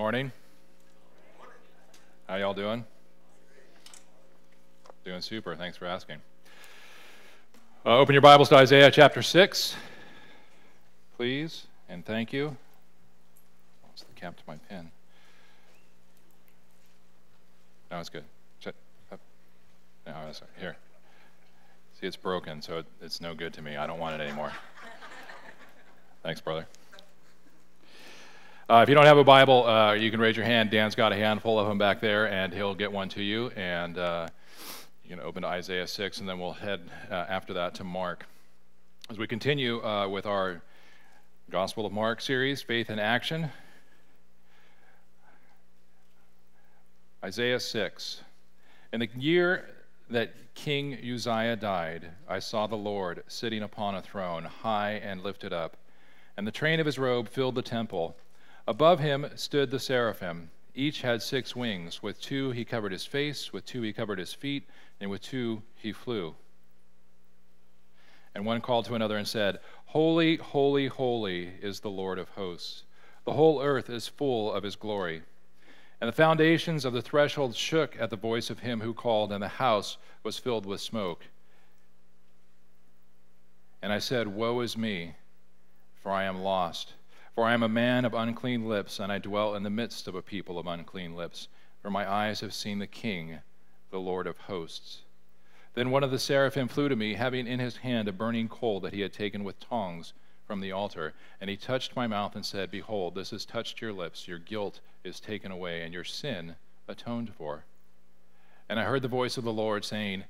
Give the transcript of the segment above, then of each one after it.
Morning. How y'all doing? Doing super. Thanks for asking. Open your Bibles to Isaiah chapter 6, please, and thank you. Lost the cap to my pen. No, it's good. Shut up. No, that's right. Here. See, it's broken, so it's no good to me. I don't want it anymore. Thanks, brother. If you don't have a Bible, you can raise your hand. Dan's got a handful of them back there, and he'll get one to you. And you can open to Isaiah 6, and then we'll head after that to Mark. As we continue with our Gospel of Mark series, Faith in Action, Isaiah 6. In the year that King Uzziah died, I saw the Lord sitting upon a throne, high and lifted up, and the train of his robe filled the temple. Above him stood the seraphim. Each had six wings. With two he covered his face, with two he covered his feet, and with two he flew. And one called to another and said, "Holy, holy, holy is the Lord of hosts. The whole earth is full of his glory." And the foundations of the threshold shook at the voice of him who called, and the house was filled with smoke. And I said, "Woe is me, for I am lost. For I am a man of unclean lips, and I dwell in the midst of a people of unclean lips. For my eyes have seen the King, the Lord of hosts." Then one of the seraphim flew to me, having in his hand a burning coal that he had taken with tongs from the altar. And he touched my mouth and said, "Behold, this has touched your lips. Your guilt is taken away, and your sin atoned for." And I heard the voice of the Lord saying,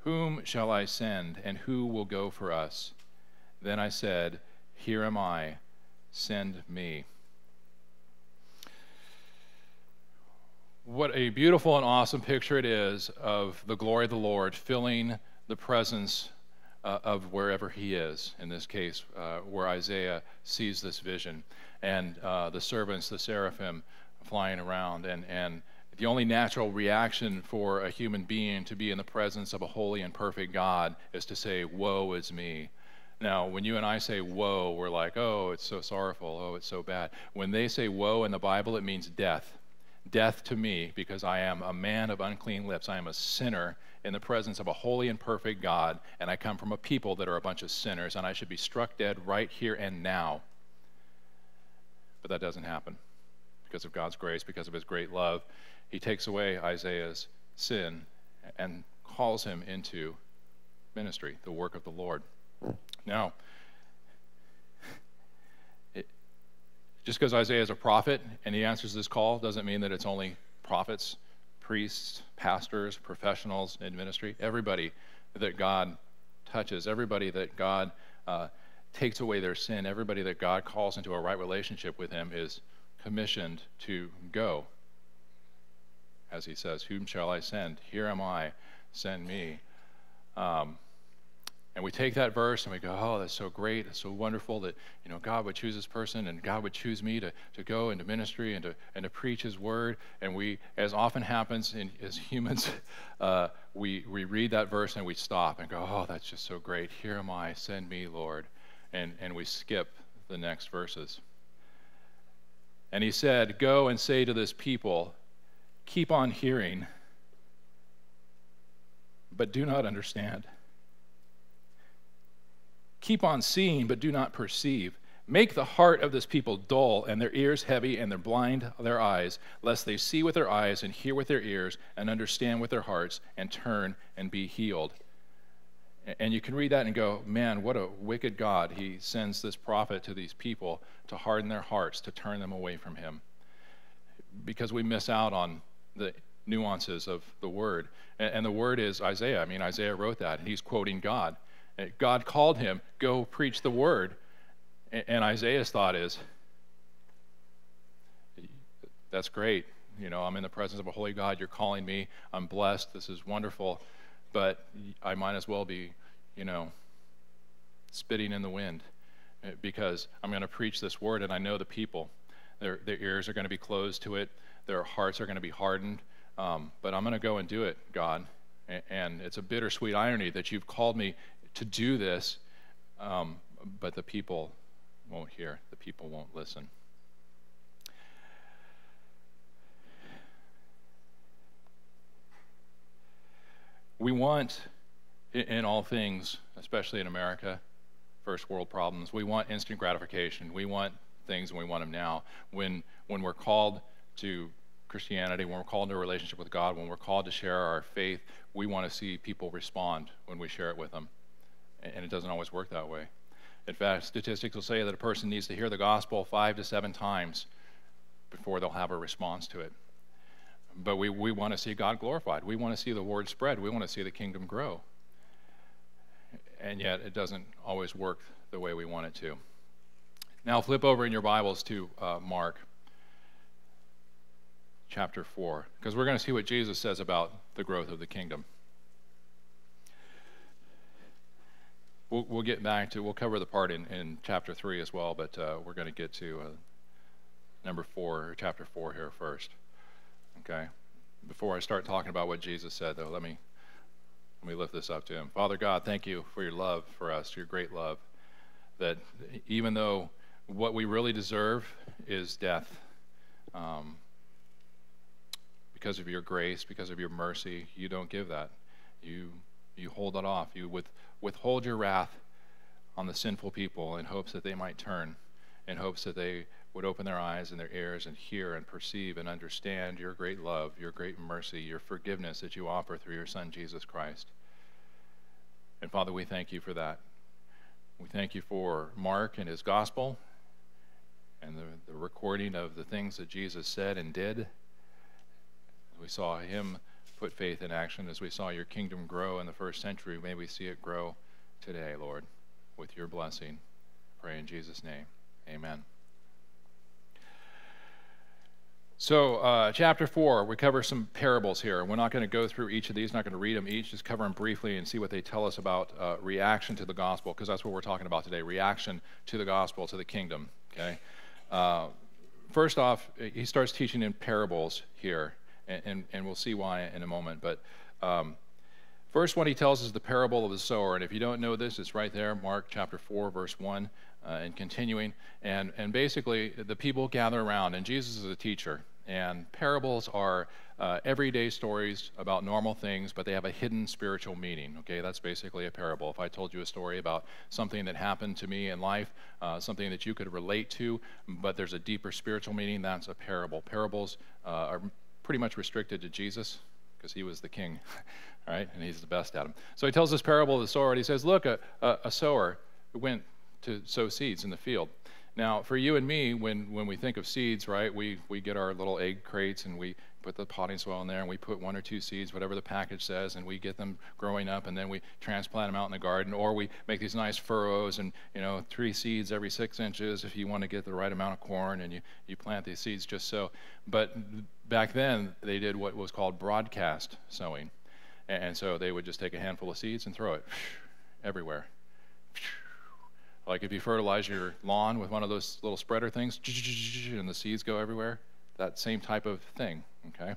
"Whom shall I send, and who will go for us?" Then I said, "Here am I, send me." What a beautiful and awesome picture it is of the glory of the Lord filling the presence of wherever he is, in this case, where Isaiah sees this vision, and the servants, the seraphim, flying around. And the only natural reaction for a human being to be in the presence of a holy and perfect God is to say, "Woe is me." Now, when you and I say woe, we're like, "Oh, it's so sorrowful. Oh, it's so bad." When they say woe in the Bible, it means death. Death to me, because I am a man of unclean lips. I am a sinner in the presence of a holy and perfect God, and I come from a people that are a bunch of sinners, and I should be struck dead right here and now. But that doesn't happen. Because of God's grace, because of his great love, he takes away Isaiah's sin and calls him into ministry, the work of the Lord. Now, just because Isaiah is a prophet and he answers this call doesn't mean that it's only prophets, priests, pastors, professionals in ministry. Everybody that God touches, everybody that God takes away their sin, everybody that God calls into a right relationship with him is commissioned to go. As he says, "Whom shall I send? Here am I, send me." And we take that verse and we go, "Oh, that's so great, it's so wonderful that God would choose this person, and God would choose me to go into ministry and to preach his word." And we, as often happens as humans, we read that verse and we stop and go, "Oh, that's just so great. Here am I, send me, Lord." And we skip the next verses. And he said, "Go and say to this people, keep on hearing, but do not understand. Keep on seeing, but do not perceive. Make the heart of this people dull, and their ears heavy, and blind their eyes, lest they see with their eyes, and hear with their ears, and understand with their hearts, and turn and be healed." And you can read that and go, "Man, what a wicked God. He sends this prophet to these people to harden their hearts, to turn them away from him." Because we miss out on the nuances of the word. And the word is Isaiah. I mean, Isaiah wrote that, and he's quoting God. God called him, "Go preach the word." And Isaiah's thought is, "That's great. I'm in the presence of a holy God. You're calling me. I'm blessed. This is wonderful. But I might as well be, spitting in the wind, because I'm going to preach this word, and I know the people. Their ears are going to be closed to it. Their hearts are going to be hardened. But I'm going to go and do it, God. And it's a bittersweet irony that you've called me to do this, but the people won't hear, the people won't listen." We want, in all things, especially in America, first world problems, we want instant gratification. We want things and we want them now. When we're called to Christianity, when we're called to a relationship with God, when we're called to share our faith, we want to see people respond when we share it with them. And it doesn't always work that way. In fact, statistics will say that a person needs to hear the gospel 5 to 7 times before they'll have a response to it. But we want to see God glorified. We want to see the word spread. We want to see the kingdom grow. And yet it doesn't always work the way we want it to. Now flip over in your Bibles to Mark chapter 4, because we're going to see what Jesus says about the growth of the kingdom. We'll get back to, we'll cover the part in chapter 3 as well, but we're going to get to number 4, or chapter 4 here first. Okay? Before I start talking about what Jesus said, though, let me lift this up to him. Father God, thank you for your love for us, your great love, that even though what we really deserve is death, because of your grace, because of your mercy, you don't give that. You hold it off. You withhold your wrath on the sinful people in hopes that they might turn, in hopes that they would open their eyes and their ears and hear and perceive and understand your great love, your great mercy, your forgiveness that you offer through your Son, Jesus Christ. And Father, we thank you for that. We thank you for Mark and his gospel and the recording of the things that Jesus said and did. We saw him put faith in action. As we saw your kingdom grow in the first century, may we see it grow today, Lord, with your blessing. Pray in Jesus' name. Amen. So chapter 4, we cover some parables here. We're not going to go through each of these, not going to read them each, just cover them briefly and see what they tell us about reaction to the gospel, because that's what we're talking about today, reaction to the gospel, to the kingdom. Okay. First off, he starts teaching in parables here. And we'll see why in a moment. But first one he tells is the parable of the sower. And if you don't know this, it's right there, Mark chapter 4, verse 1, and continuing. And basically, the people gather around, and Jesus is a teacher. And parables are everyday stories about normal things, but they have a hidden spiritual meaning. Okay, that's basically a parable. If I told you a story about something that happened to me in life, something that you could relate to, but there's a deeper spiritual meaning, that's a parable. Parables are pretty much restricted to Jesus, because he was the king, all right, and he's the best at him. So he tells this parable of the sower, and he says, look, a sower went to sow seeds in the field. Now, for you and me, when we think of seeds, right, we get our little egg crates, and we put the potting soil in there, and we put 1 or 2 seeds, whatever the package says, and we get them growing up, and then we transplant them out in the garden, or we make these nice furrows, and, you know, 3 seeds every 6 inches if you want to get the right amount of corn, and you plant these seeds just so. But back then, they did what was called broadcast sowing, and so they would just take a handful of seeds and throw it everywhere. Like if you fertilize your lawn with one of those little spreader things, and the seeds go everywhere, that same type of thing, okay?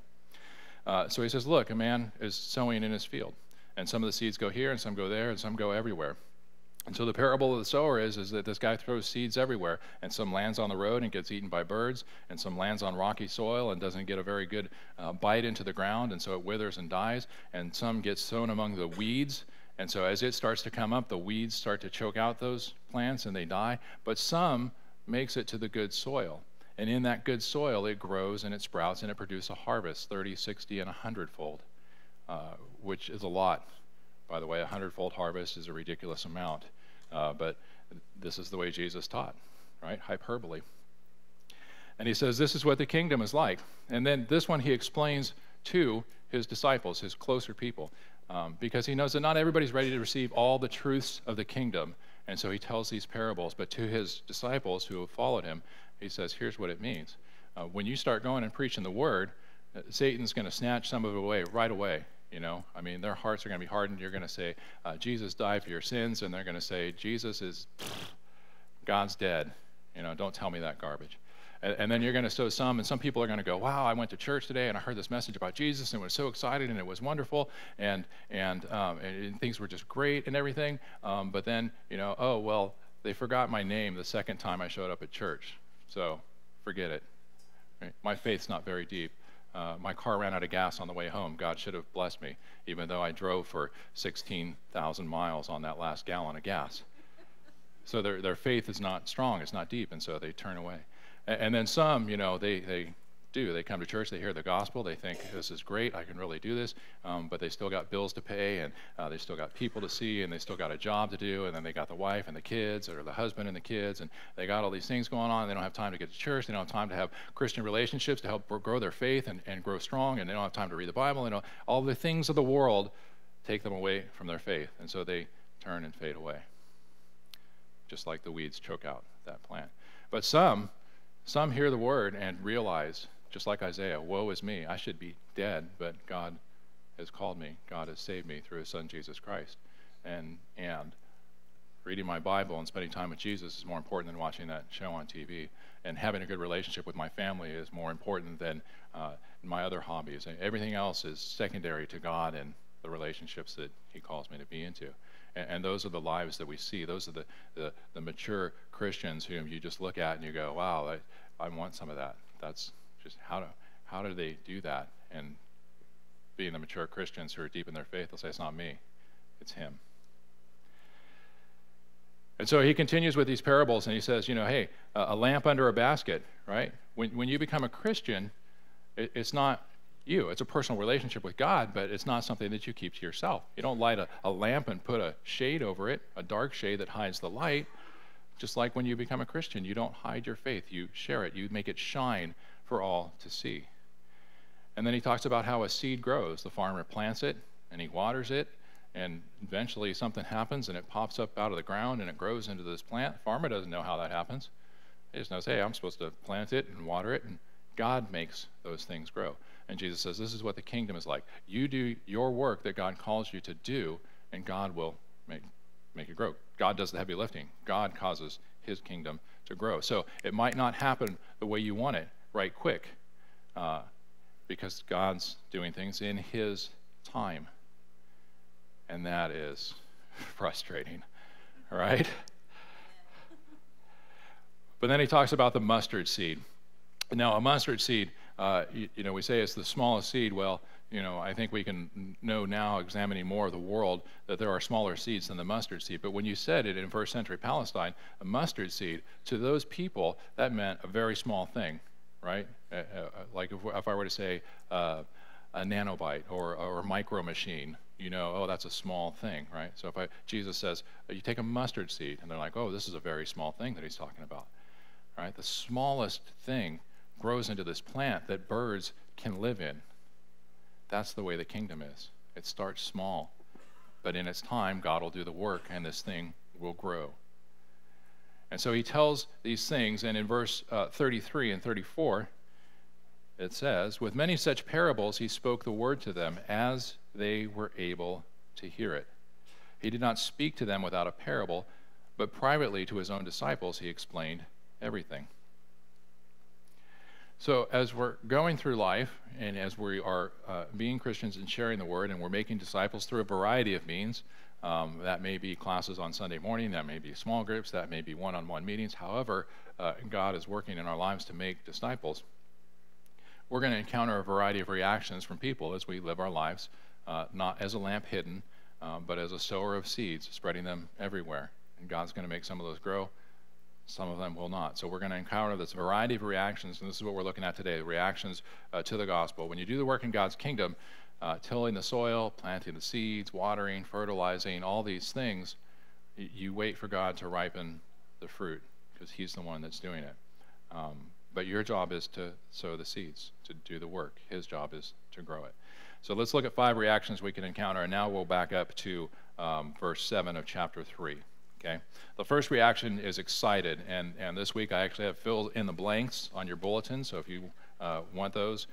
So he says, look, a man is sowing in his field, and some of the seeds go here, and some go there, and some go everywhere. And so the parable of the sower is that this guy throws seeds everywhere, and some lands on the road and gets eaten by birds, and some lands on rocky soil and doesn't get a very good bite into the ground, and so it withers and dies, and some gets sown among the weeds, and so as it starts to come up, the weeds start to choke out those plants and they die, but some makes it to the good soil. And in that good soil, it grows and it sprouts and it produces a harvest, 30, 60, and 100-fold, which is a lot. By the way, a 100-fold harvest is a ridiculous amount, but this is the way Jesus taught, right? Hyperbole. And he says, this is what the kingdom is like. And then this one he explains to his disciples, his closer people, because he knows that not everybody's ready to receive all the truths of the kingdom, and so he tells these parables. But to his disciples who have followed him, he says, here's what it means. When you start going and preaching the word, Satan's going to snatch some of it away right away. You know, I mean, their hearts are going to be hardened. You're going to say, Jesus died for your sins. And they're going to say, Jesus is, God's dead. You know, don't tell me that garbage. And then you're going to sow some. And some people are going to go, wow, I went to church today and I heard this message about Jesus and was so excited and it was wonderful. And things were just great and everything. But then, you know, oh, well, they forgot my name the second time I showed up at church. So forget it. Right? My faith's not very deep. My car ran out of gas on the way home. God should have blessed me, even though I drove for 16,000 miles on that last gallon of gas. So their faith is not strong, it's not deep, and so they turn away. And then some, you know, they come to church, they hear the gospel, they think this is great, I can really do this, but they still got bills to pay, and they still got people to see, and they still got a job to do, and then they got the wife and the kids, or the husband and the kids, and they got all these things going on, and they don't have time to get to church, they don't have time to have Christian relationships to help grow their faith and grow strong, and they don't have time to read the Bible, and all the things of the world take them away from their faith, and so they turn and fade away, just like the weeds choke out that plant. But some hear the word and realize, just like Isaiah, woe is me, I should be dead, but God has called me, God has saved me through his son Jesus Christ. And reading my Bible and spending time with Jesus is more important than watching that show on TV. And having a good relationship with my family is more important than my other hobbies. And everything else is secondary to God and the relationships that he calls me to be into. And those are the lives that we see. Those are the mature Christians whom you just look at and you go, wow, I want some of that. That's just, how do they do that? And being the mature Christians who are deep in their faith, they'll say, it's not me, it's him. And so he continues with these parables, and he says, you know, hey, a lamp under a basket, right? When you become a Christian, it's not you. It's a personal relationship with God, but it's not something that you keep to yourself. You don't light a lamp and put a shade over it, a dark shade that hides the light. Just like when you become a Christian, you don't hide your faith. You share it. You make it shine for all to see. And then he talks about how a seed grows. The farmer plants it, and he waters it, and eventually something happens, and it pops up out of the ground, and it grows into this plant. The farmer doesn't know how that happens. He just knows, hey, I'm supposed to plant it and water it, and God makes those things grow. And Jesus says, this is what the kingdom is like. You do your work that God calls you to do, and God will make it grow. God does the heavy lifting. God causes his kingdom to grow. So it might not happen the way you want it right quick, because God's doing things in his time. And that is frustrating, right? But then he talks about the mustard seed. Now, a mustard seed, we say it's the smallest seed. Well, I think we can know now, examining more of the world, that there are smaller seeds than the mustard seed. But when you said it in first century Palestine, a mustard seed, to those people, that meant a very small thing, right? Like if I were to say a nanobite or a micro machine, oh, that's a small thing, right? So if Jesus says, you take a mustard seed, and they're like, oh, this is a very small thing that he's talking about, right? The smallest thing grows into this plant that birds can live in. That's the way the kingdom is. It starts small, but in its time, God will do the work, and this thing will grow. And so he tells these things, and in verse 33 and 34, it says, with many such parables he spoke the word to them as they were able to hear it. He did not speak to them without a parable, but privately to his own disciples he explained everything. So as we're going through life, and as we are being Christians and sharing the word, and we're making disciples through a variety of means, that may be classes on Sunday morning, that may be small groups, that may be one-on-one meetings, however God is working in our lives to make disciples, we're going to encounter a variety of reactions from people as we live our lives, not as a lamp hidden, but as a sower of seeds, spreading them everywhere. And God's going to make some of those grow. Some of them will not. So we're going to encounter this variety of reactions, and this is what we're looking at today, reactions to the gospel. When you do the work in God's kingdom, tilling the soil, planting the seeds, watering, fertilizing, all these things, you wait for God to ripen the fruit because he's the one that's doing it. But your job is to sow the seeds, to do the work. His job is to grow it. So let's look at 5 reactions we can encounter, and now we'll back up to verse 7 of chapter 3. Okay. The first reaction is excited, and this week I actually have filled in the blanks on your bulletin, so if you want those,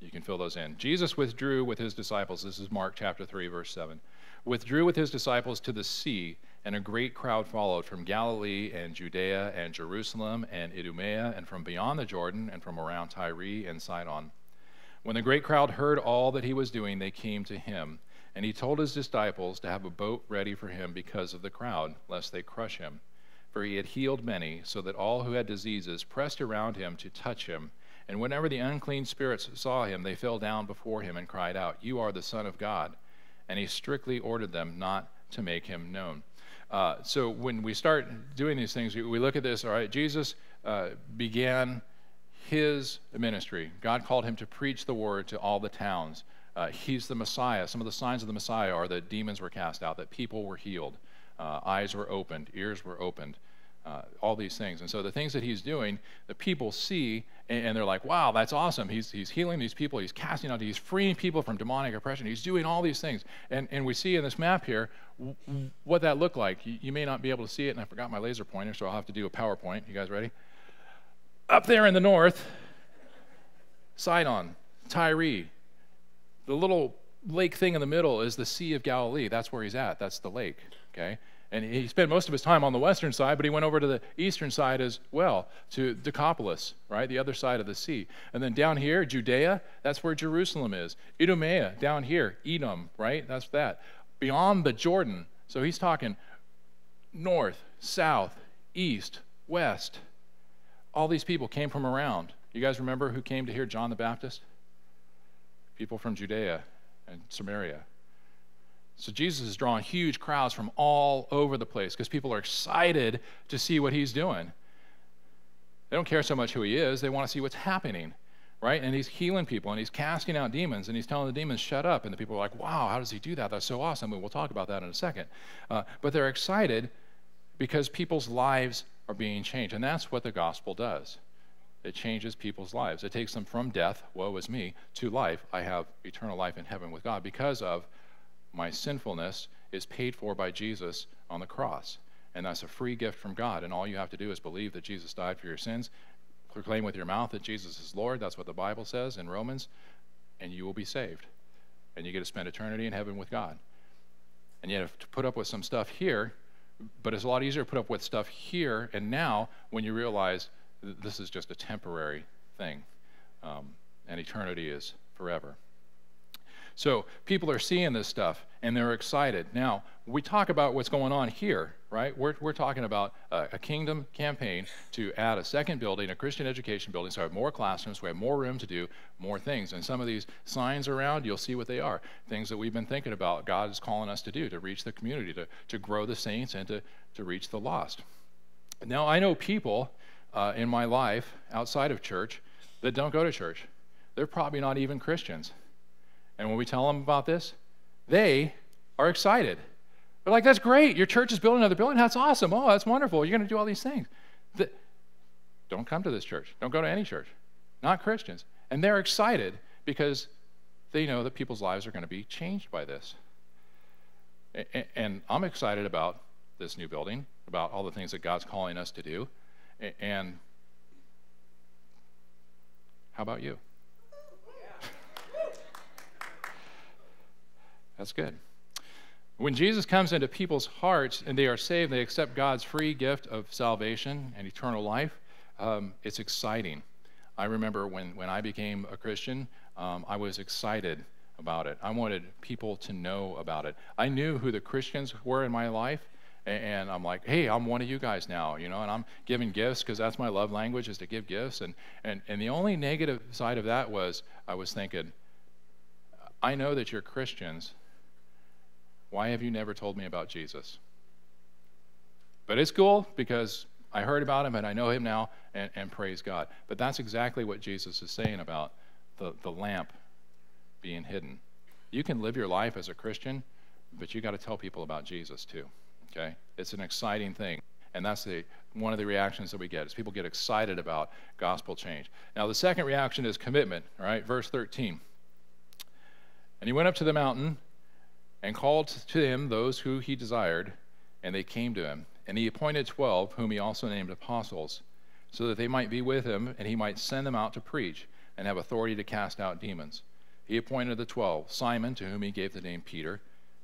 you can fill those in. Jesus withdrew with his disciples, this is Mark chapter 3, verse 7, withdrew with his disciples to the sea, and a great crowd followed from Galilee and Judea and Jerusalem and Idumea and from beyond the Jordan and from around Tyre and Sidon. When the great crowd heard all that he was doing, they came to him. And he told his disciples to have a boat ready for him because of the crowd, lest they crush him. For he had healed many, so that all who had diseases pressed around him to touch him, And whenever the unclean spirits saw him, they fell down before him and cried out, "You are the Son of God." And he strictly ordered them not to make him known. So when we start doing these things, we look at this, all right, Jesus began his ministry. God called him to preach the word to all the towns. He's the Messiah. Some of the signs of the Messiah are that demons were cast out, that people were healed, eyes were opened, ears were opened, all these things. And so the things that he's doing, the people see, and they're like, wow, that's awesome. He's healing these people. He's casting out. He's freeing people from demonic oppression. He's doing all these things. And we see in this map here what that looked like. You may not be able to see it, and I forgot my laser pointer, so I'll have to do a PowerPoint. You guys ready? Up there in the north, Sidon, Tyre. The little lake thing in the middle is the Sea of Galilee. That's where he's at. That's the lake, okay? And he spent most of his time on the western side, but he went over to the eastern side as well, to Decapolis, right? The other side of the sea. And then down here, Judea, that's where Jerusalem is. Idumea, down here, Edom, right? That's that. Beyond the Jordan, so he's talking north, south, east, west. All these people came from around. You guys remember who came to hear John the Baptist? People from Judea and Samaria. So Jesus is drawing huge crowds from all over the place because people are excited to see what he's doing. They don't care so much who he is. They want to see what's happening, right? And he's healing people, and he's casting out demons, and he's telling the demons, shut up. And the people are like, wow, how does he do that? That's so awesome. And we'll talk about that in a second. But they're excited because people's lives are being changed, and that's what the gospel does. It changes people's lives. It takes them from death, woe is me, to life. I have eternal life in heaven with God because of my sinfulness is paid for by Jesus on the cross. And that's a free gift from God. And all you have to do is believe that Jesus died for your sins, proclaim with your mouth that Jesus is Lord. That's what the Bible says in Romans. And you will be saved. And you get to spend eternity in heaven with God. And you have to put up with some stuff here, but it's a lot easier to put up with stuff here and now when you realize this is just a temporary thing, and eternity is forever. So people are seeing this stuff, and they're excited. Now, we talk about what's going on here, right? We're talking about a kingdom campaign to add a second building, a Christian education building, so we have more classrooms, we have more room to do more things. And some of these signs around, you'll see what they are, things that we've been thinking about God is calling us to do, to reach the community, to grow the saints, and to reach the lost. Now, I know people in my life outside of church that don't go to church. They're probably not even Christians. And when we tell them about this, they are excited. They're like, that's great. Your church is building another building. That's awesome. Oh, that's wonderful. You're going to do all these things. Don't come to this church. Don't go to any church. Not Christians. And they're excited because they know that people's lives are going to be changed by this. And I'm excited about this new building, about all the things that God's calling us to do. And how about you? That's good. When Jesus comes into people's hearts and they are saved, they accept God's free gift of salvation and eternal life, it's exciting. I remember when I became a Christian, I was excited about it. I wanted people to know about it. I knew who the Christians were in my life, and I'm like, hey, I'm one of you guys now, you know, and I'm giving gifts because that's my love language is to give gifts. And the only negative side of that was I was thinking, I know that you're Christians. Why have you never told me about Jesus? But it's cool because I heard about him and I know him now, and praise God. But that's exactly what Jesus is saying about the lamp being hidden. You can live your life as a Christian, but you got to tell people about Jesus too. Okay? It's an exciting thing, and that's one of the reactions that we get is people get excited about gospel change. Now, the second reaction is commitment, all right? Verse 13. And he went up to the mountain and called to him those who he desired, and they came to him. And he appointed 12, whom he also named apostles, so that they might be with him, and he might send them out to preach and have authority to cast out demons. He appointed the 12, Simon, to whom he gave the name Peter,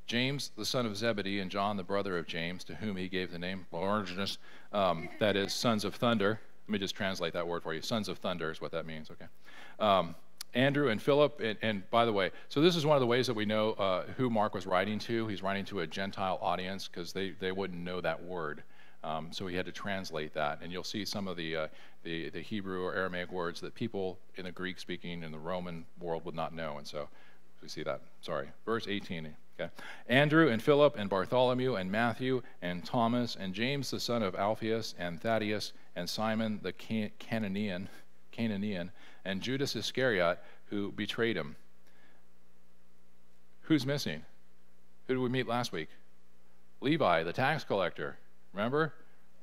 James, the son of Zebedee, and John, the brother of James, to whom he gave the name Boanerges, that is, sons of thunder. Let me just translate that word for you. Sons of thunder is what that means, okay? Andrew and Philip, and by the way, so this is one of the ways that we know who Mark was writing to. He's writing to a Gentile audience because they wouldn't know that word. So he had to translate that. And you'll see some of the Hebrew or Aramaic words that people in the Greek speaking in the Roman world would not know. And so we see that. Sorry. Verse 18. Okay. Andrew and Philip and Bartholomew and Matthew and Thomas and James the son of Alphaeus and Thaddeus and Simon the Canaanian and Judas Iscariot who betrayed him. Who's missing? Who did we meet last week? Levi, the tax collector. Remember?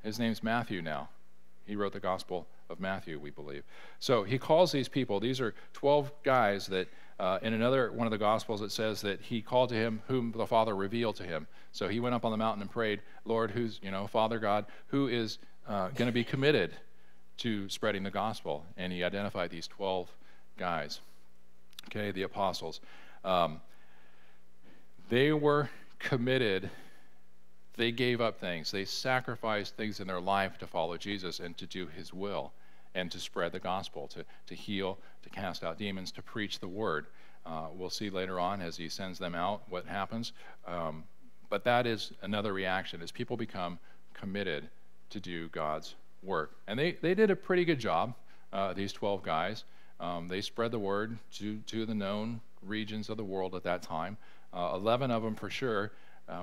His name's Matthew now. He wrote the Gospel of Matthew, we believe. So he calls these people. These are 12 guys that in another one of the Gospels it says that he called to him whom the Father revealed to him. So he went up on the mountain and prayed, Lord, who's, you know, Father God, who is going to be committed to spreading the gospel? And he identified these 12 guys, okay, the apostles. They were committed. They gave up things. They sacrificed things in their life to follow Jesus and to do his will and to spread the gospel, to heal, to cast out demons, to preach the word. We'll see later on as he sends them out what happens. But that is another reaction, is people become committed to do God's work. And they did a pretty good job, these 12 guys. They spread the word to the known regions of the world at that time. 11 of them for sure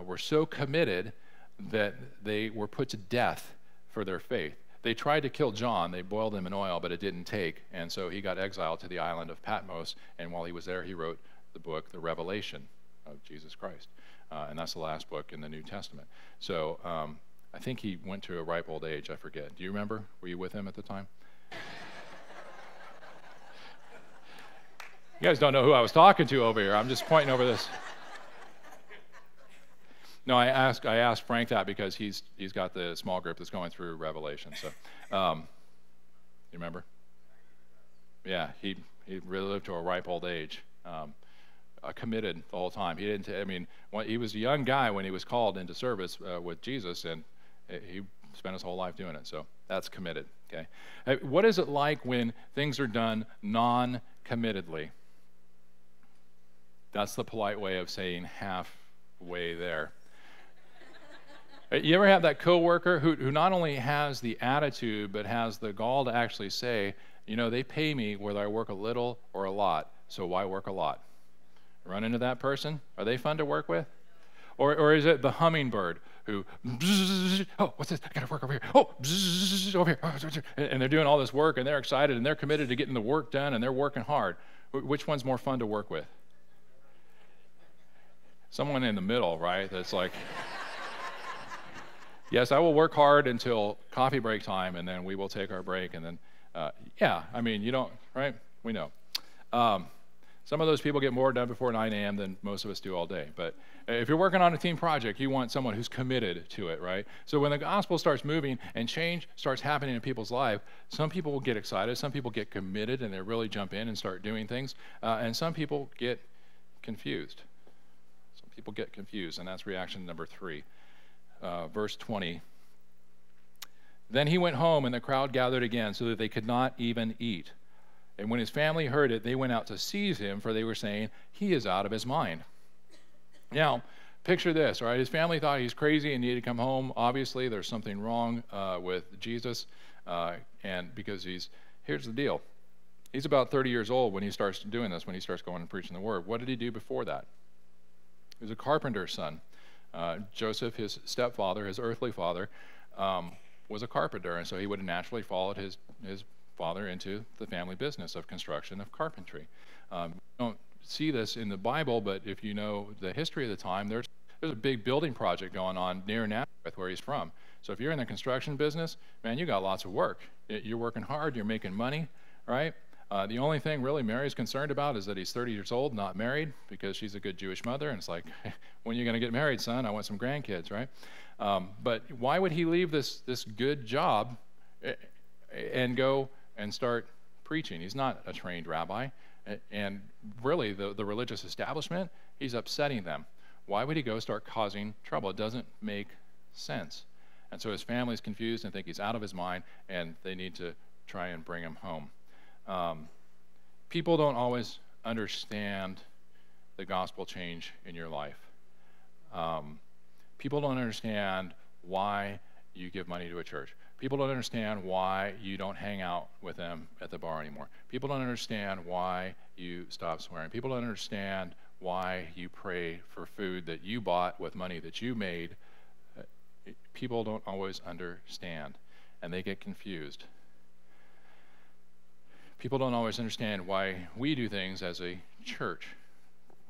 were so committed that they were put to death for their faith. They tried to kill John. They boiled him in oil, but it didn't take, and so he got exiled to the island of Patmos, and while he was there, he wrote the book, The Revelation of Jesus Christ, and that's the last book in the New Testament. So I think he went to a ripe old age. I forget. Do you remember? Were you with him at the time? You guys don't know who I was talking to over here. I'm just pointing over this. No, I asked Frank that because he's got the small group that's going through Revelation. So, you remember? Yeah, he really lived to a ripe old age, committed the whole time. He didn't. I mean, he was a young guy when he was called into service with Jesus, and he spent his whole life doing it. So that's committed. Okay, what is it like when things are done non-committedly? That's the polite way of saying halfway there. You ever have that coworker who not only has the attitude but has the gall to actually say, you know, they pay me whether I work a little or a lot, so why work a lot? Run into that person? Are they fun to work with? Or is it the hummingbird who, oh, what's this? I got to work over here. Oh, over here. And they're doing all this work, and they're excited, and they're committed to getting the work done, and they're working hard. Which one's more fun to work with? Someone in the middle, right? That's like... Yes, I will work hard until coffee break time, and then we will take our break, and then, yeah, I mean, you don't, right? We know. Some of those people get more done before 9 a.m. than most of us do all day, but if you're working on a team project, you want someone who's committed to it, right? So when the gospel starts moving and change starts happening in people's life, some people will get excited, some people get committed, and they really jump in and start doing things, and some people get confused. Some people get confused, and that's reaction number 3. Verse 20, then he went home, and the crowd gathered again so that they could not even eat. And when his family heard it, they went out to seize him, for they were saying, he is out of his mind. Now, picture this, all right? His family thought he's crazy and needed to come home. Obviously, there's something wrong with Jesus, and because here's the deal. He's about 30 years old when he starts doing this, when he starts going and preaching the word. What did he do before that? He was a carpenter's son. Joseph, his stepfather, his earthly father, was a carpenter, and so he would have naturally followed his father into the family business of construction, of carpentry. You don't see this in the Bible, but if you know the history of the time, there's a big building project going on near Nazareth, where he's from. So if you're in the construction business, man, you got lots of work. You're working hard, you're making money, right? The only thing really Mary's concerned about is that he's 30 years old, not married, because she's a good Jewish mother, and it's like, when are you going to get married, son? I want some grandkids, right? But why would he leave this good job and go and start preaching? He's not a trained rabbi, and really the religious establishment, he's upsetting them. Why would he go start causing trouble? It doesn't make sense. And so his family's confused and think he's out of his mind, and they need to try and bring him home. People don't always understand the gospel change in your life. People don't understand why you give money to a church. People don't understand why you don't hang out with them at the bar anymore. People don't understand why you stop swearing. People don't understand why you pray for food that you bought with money that you made. People don't always understand, and they get confused. People don't always understand why we do things as a church.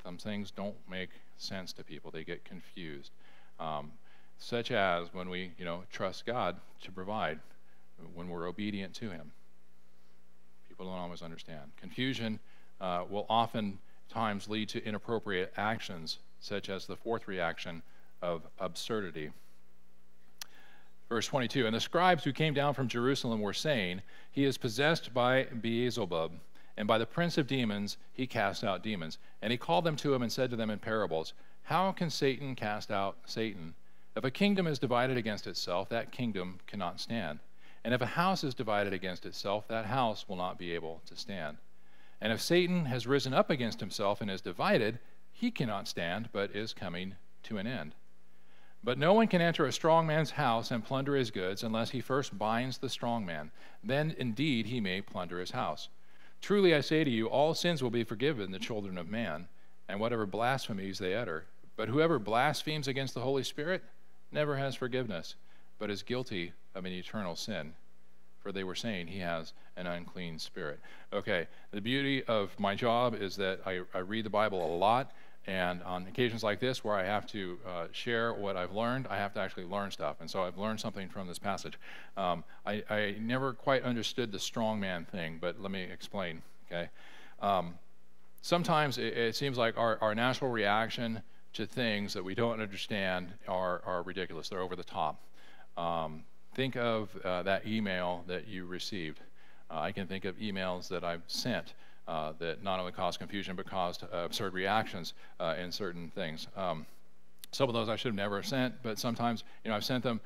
Some things don't make sense to people. They get confused. Such as when we, trust God to provide, when we're obedient to Him. People don't always understand. Confusion will oftentimes lead to inappropriate actions, such as the fourth reaction of absurdity. Verse 22, and the scribes who came down from Jerusalem were saying, he is possessed by Beelzebub, and by the prince of demons he casts out demons. And he called them to him and said to them in parables, how can Satan cast out Satan? If a kingdom is divided against itself, that kingdom cannot stand. And if a house is divided against itself, that house will not be able to stand. And if Satan has risen up against himself and is divided, he cannot stand, but is coming to an end. But no one can enter a strong man's house and plunder his goods unless he first binds the strong man. Then indeed he may plunder his house. Truly I say to you, all sins will be forgiven the children of man, and whatever blasphemies they utter. But whoever blasphemes against the Holy Spirit never has forgiveness, but is guilty of an eternal sin. For they were saying he has an unclean spirit. Okay, the beauty of my job is that I read the Bible a lot, and on occasions like this where I have to share what I've learned, I have to actually learn stuff. And so I've learned something from this passage. I never quite understood the strong man thing, but let me explain, okay? Sometimes it seems like our natural reaction to things that we don't understand are ridiculous. They're over the top. Think of that email that you received. I can think of emails that I've sent that not only caused confusion but caused absurd reactions in certain things. Some of those I should have never sent, but sometimes I've sent them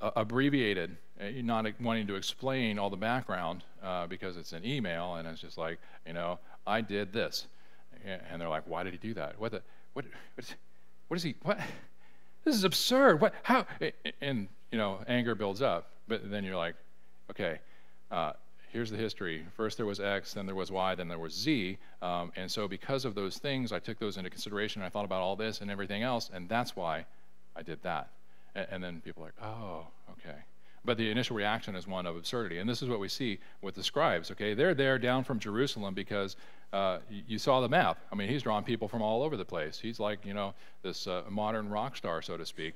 abbreviated, not wanting to explain all the background because it's an email, and it's just like, I did this, and they're like, why did he do that? What is he? This is absurd. What? How? And anger builds up, but then you're like, okay. Here's the history. First there was X, then there was Y, then there was Z. And so because of those things, I took those into consideration. I thought about all this and everything else, and that's why I did that. And then people are like, oh, okay. But the initial reaction is one of absurdity. And this is what we see with the scribes, okay? They're there down from Jerusalem because you saw the map. I mean, he's drawn people from all over the place. He's like, this modern rock star, so to speak.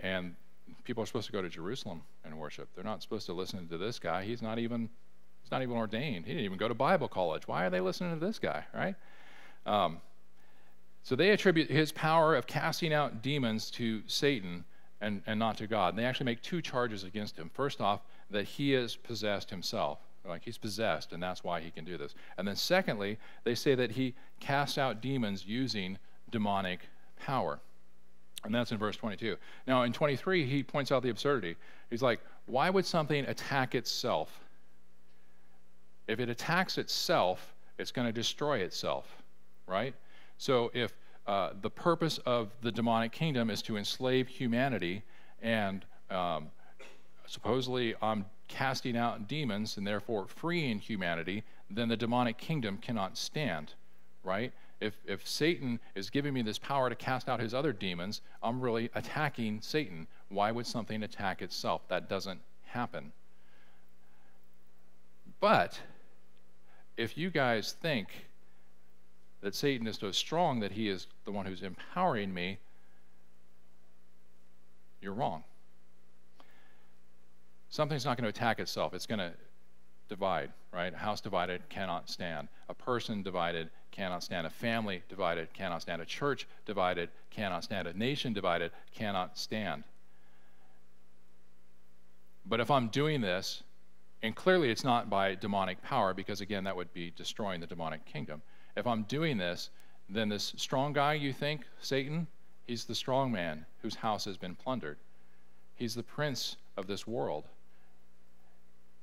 And people are supposed to go to Jerusalem and worship. They're not supposed to listen to this guy. He's not even ordained. He didn't even go to Bible college. Why are they listening to this guy, right? So they attribute his power of casting out demons to Satan and not to God. And they actually make two charges against him. First off, that he is possessed himself. Like he's possessed, and that's why he can do this. And then secondly, they say that he casts out demons using demonic power. And that's in verse 22. Now in 23, he points out the absurdity. He's like, why would something attack itself? If it attacks itself, it's going to destroy itself, right? So if the purpose of the demonic kingdom is to enslave humanity, and supposedly I'm casting out demons and therefore freeing humanity, then the demonic kingdom cannot stand, right? If Satan is giving me this power to cast out his other demons, I'm really attacking Satan. Why would something attack itself? That doesn't happen. But if you guys think that Satan is so strong that he is the one who's empowering me, you're wrong. Something's not going to attack itself. It's going to divide, right? A house divided cannot stand. A person divided cannot stand. A family divided cannot stand. A church divided cannot stand. A nation divided cannot stand. But if I'm doing this, and clearly it's not by demonic power, because again, that would be destroying the demonic kingdom. If I'm doing this, then this strong guy you think, Satan, he's the strong man whose house has been plundered. He's the prince of this world.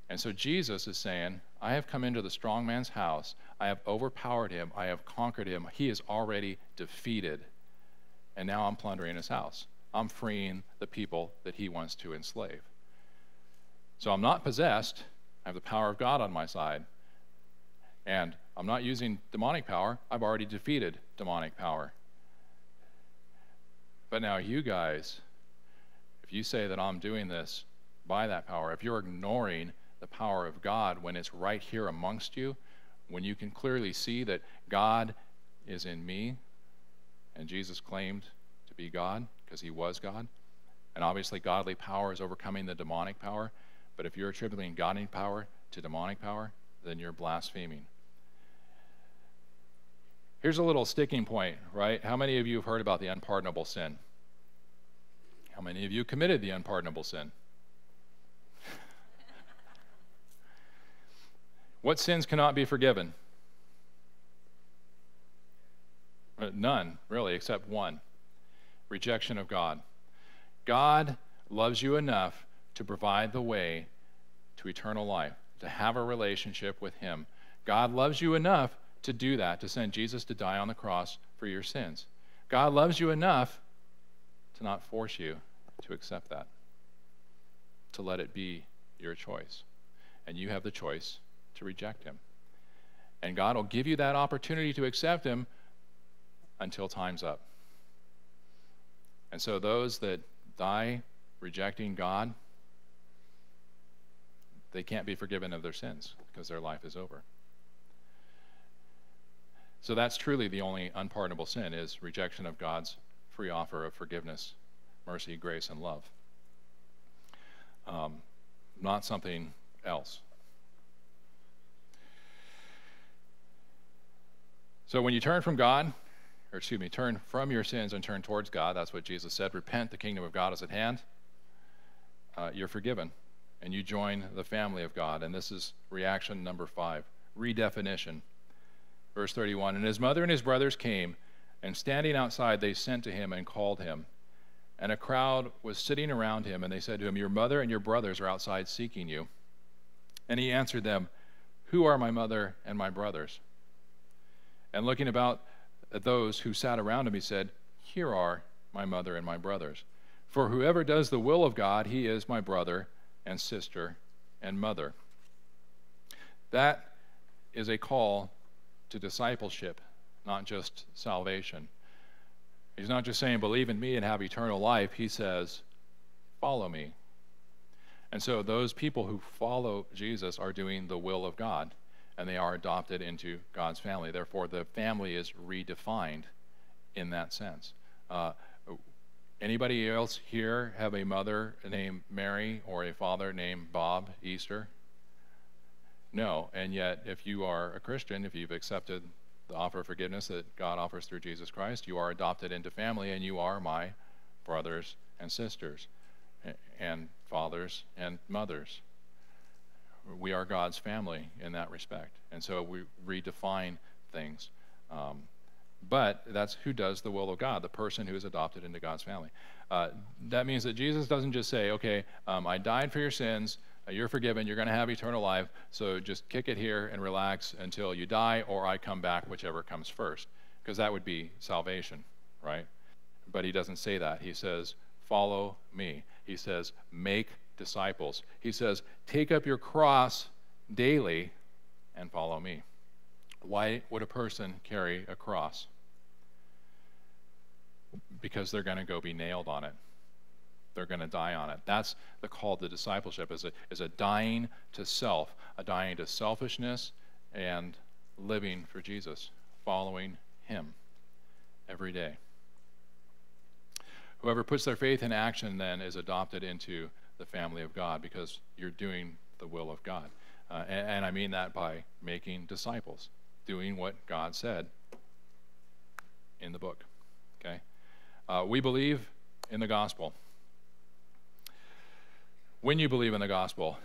And so Jesus is saying, I have come into the strong man's house. I have overpowered him. I have conquered him. He is already defeated. And now I'm plundering his house. I'm freeing the people that he wants to enslave. So I'm not possessed. I have the power of God on my side. And I'm not using demonic power. I've already defeated demonic power. But now you guys, if you say that I'm doing this by that power, if you're ignoring the power of God when it's right here amongst you, when you can clearly see that God is in me, and Jesus claimed to be God because he was God, and obviously godly power is overcoming the demonic power, but if you're attributing godly power to demonic power, then you're blaspheming. Here's a little sticking point, right? How many of you have heard about the unpardonable sin? How many of you committed the unpardonable sin? What sins cannot be forgiven? None, really, except one. Rejection of God. God loves you enough to provide the way to eternal life, to have a relationship with him. God loves you enough to do that, to send Jesus to die on the cross for your sins. God loves you enough to not force you to accept that, to let it be your choice. And you have the choice to reject him. And God will give you that opportunity to accept him until time's up. And so those that die rejecting God, they can't be forgiven of their sins because their life is over. So that's truly the only unpardonable sin, is rejection of God's free offer of forgiveness, mercy, grace, and love. Not something else. So when you turn from God, or excuse me, turn from your sins and turn towards God, that's what Jesus said, repent, the kingdom of God is at hand, you're forgiven, and you join the family of God. And this is reaction number 5, redefinition. Verse 31, and his mother and his brothers came, and standing outside they sent to him and called him. And a crowd was sitting around him, and they said to him, your mother and your brothers are outside seeking you. And he answered them, who are my mother and my brothers? And looking about at those who sat around him, he said, here are my mother and my brothers. For whoever does the will of God, he is my brother and sister and mother. That is a call to discipleship, not just salvation. He's not just saying, believe in me and have eternal life. He says, follow me. And so those people who follow Jesus are doing the will of God, and they are adopted into God's family. Therefore, the family is redefined in that sense. Anybody else here have a mother named Mary or a father named Bob Easter? No, and yet if you are a Christian, if you've accepted the offer of forgiveness that God offers through Jesus Christ, you are adopted into family, and you are my brothers and sisters and fathers and mothers. We are God's family in that respect, and so we redefine things. But that's who does the will of God, the person who is adopted into God's family. That means that Jesus doesn't just say, okay, I died for your sins, you're forgiven, you're going to have eternal life, so just kick it here and relax until you die or I come back, whichever comes first, because that would be salvation, right? But he doesn't say that. He says, follow me. He says, make disciples. He says, take up your cross daily and follow me. Why would a person carry a cross? Because they're going to go be nailed on it. They're going to die on it. That's the call to discipleship, is a dying to self, a dying to selfishness, and living for Jesus, following him every day. Whoever puts their faith in action, then, is adopted into the family of God, because you're doing the will of God. And I mean that by making disciples, doing what God said in the book. Okay? We believe in the gospel. When you believe in the gospel,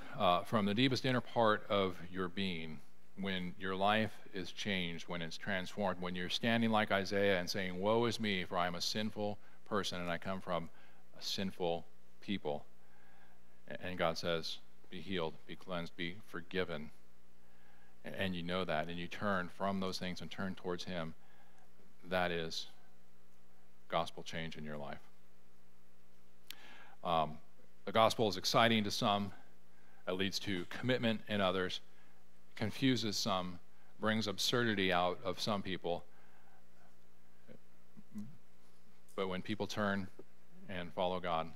from the deepest inner part of your being, when your life is changed, when it's transformed, when you're standing like Isaiah and saying, woe is me, for I am a sinful person, and I come from a sinful people. And God says, be healed, be cleansed, be forgiven. And you know that, and you turn from those things and turn towards him. That is gospel change in your life. The gospel is exciting to some. It leads to commitment in others, confuses some, brings absurdity out of some people. But when people turn and follow God,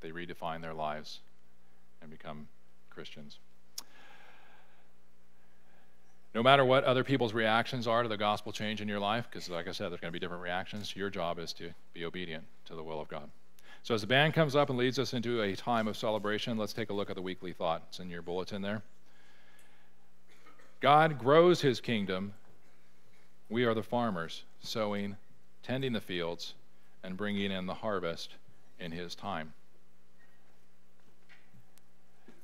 they redefine their lives and become Christians. No matter what other people's reactions are to the gospel change in your life, because like I said, there's going to be different reactions, your job is to be obedient to the will of God. So as the band comes up and leads us into a time of celebration, let's take a look at the weekly thought. It's in your bulletin there. God grows his kingdom. We are the farmers, sowing, tending the fields, and bringing in the harvest in his time.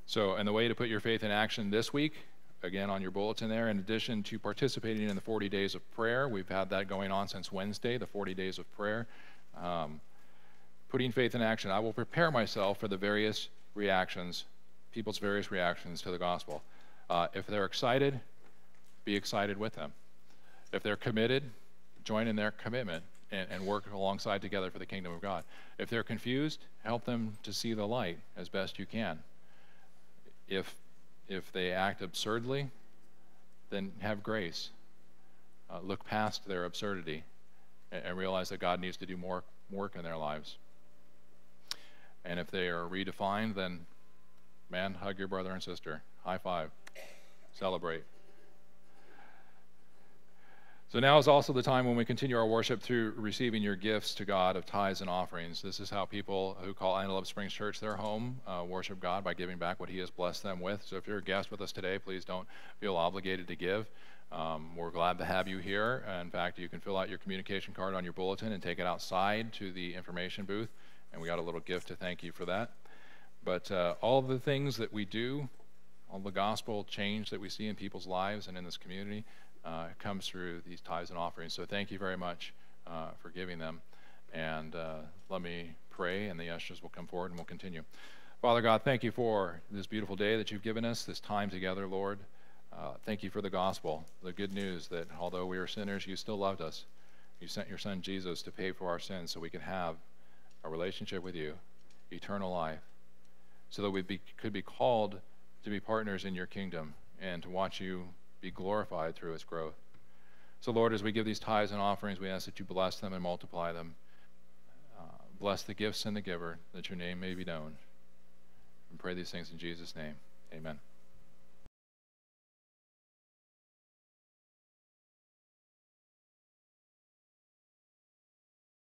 So, and the way to put your faith in action this week, again on your bulletin there, in addition to participating in the 40 days of prayer, we've had that going on since Wednesday, the 40 days of prayer. Putting faith in action, I will prepare myself for the various reactions, people's various reactions to the gospel. If they're excited, be excited with them. If they're committed, join in their commitment and work alongside together for the kingdom of God. If they're confused, help them to see the light as best you can. If they act absurdly, then have grace. Look past their absurdity and realize that God needs to do more work in their lives. And if they are redefined, then, man, hug your brother and sister. High five. Celebrate. So now is also the time when we continue our worship through receiving your gifts to God of tithes and offerings. This is how people who call Antelope Springs Church their home worship God, by giving back what he has blessed them with. So if you're a guest with us today, please don't feel obligated to give. We're glad to have you here. In fact, you can fill out your communication card on your bulletin and take it outside to the information booth, and we got a little gift to thank you for that. But all the things that we do, all the gospel change that we see in people's lives and in this community comes through these tithes and offerings. So thank you very much for giving them. And let me pray, and the ushers will come forward and we'll continue. Father God, thank you for this beautiful day that you've given us, this time together, Lord. Thank you for the gospel, the good news that although we are sinners, you still loved us. You sent your son Jesus to pay for our sins so we could have a relationship with you, eternal life, so that we could be called to be partners in your kingdom and to watch you be glorified through its growth. So, Lord, as we give these tithes and offerings, we ask that you bless them and multiply them. Bless the gifts and the giver, that your name may be known. And pray these things in Jesus' name. Amen.